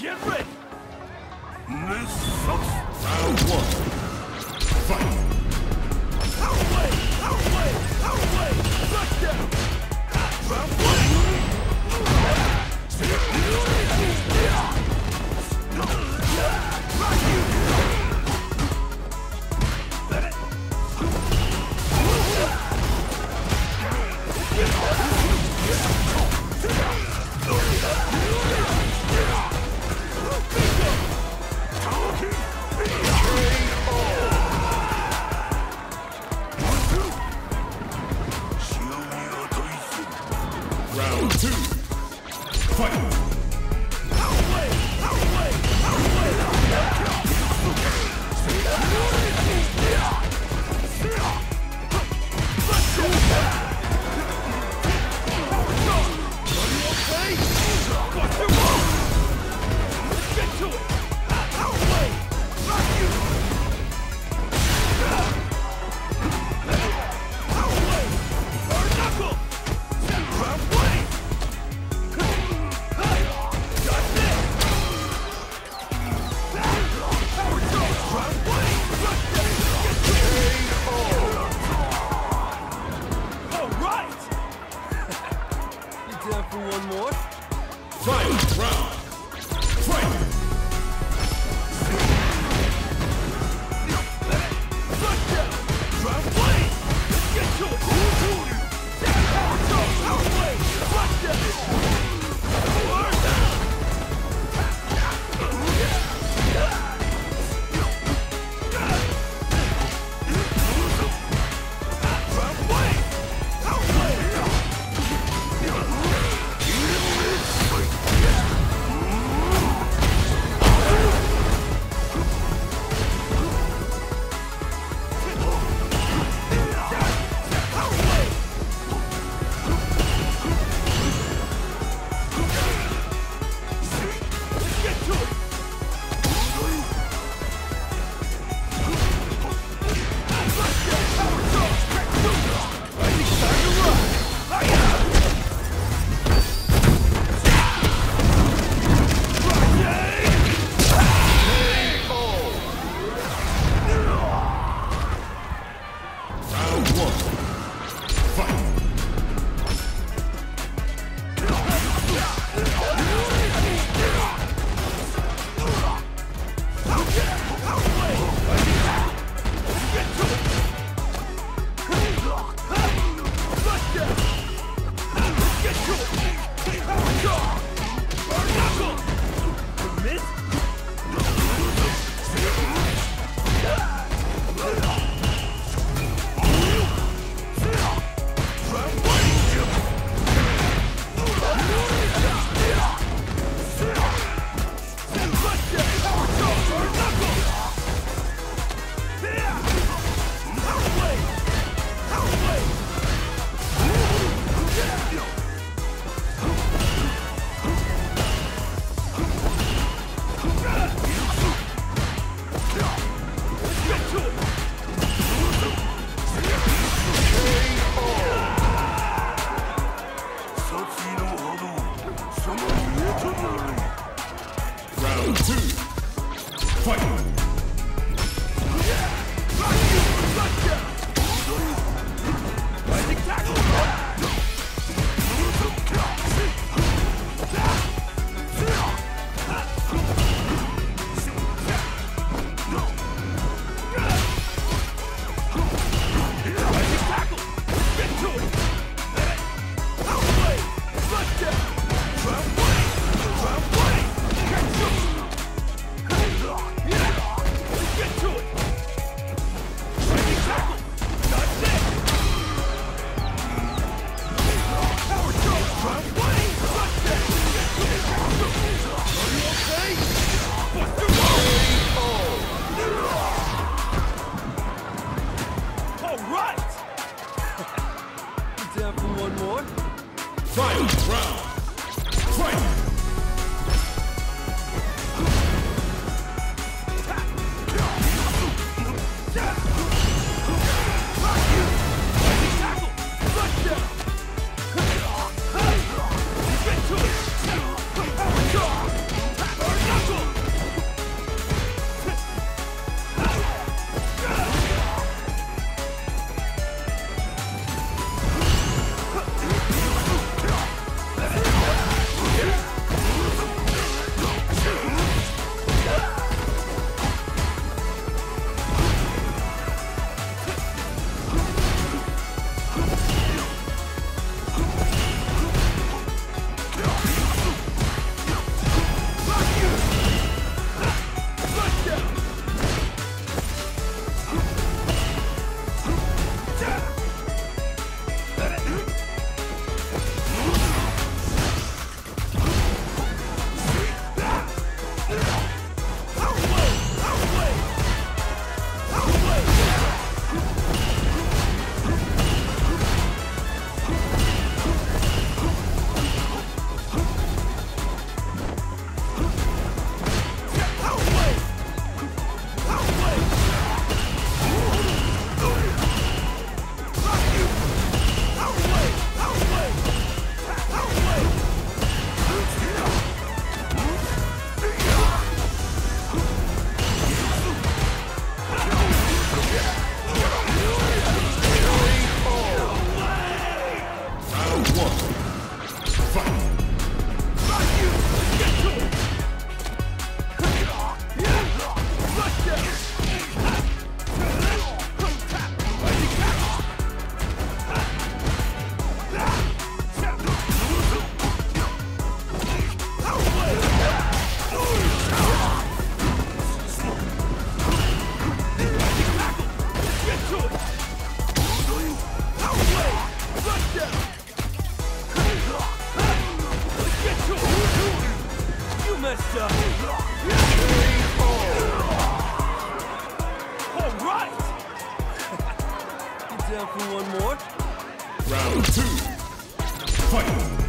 Get ready! This sucks! Round one! Fight! Our way! Knock down! Round one! Yeah! Alright! Down for one more. Round 2. Fight!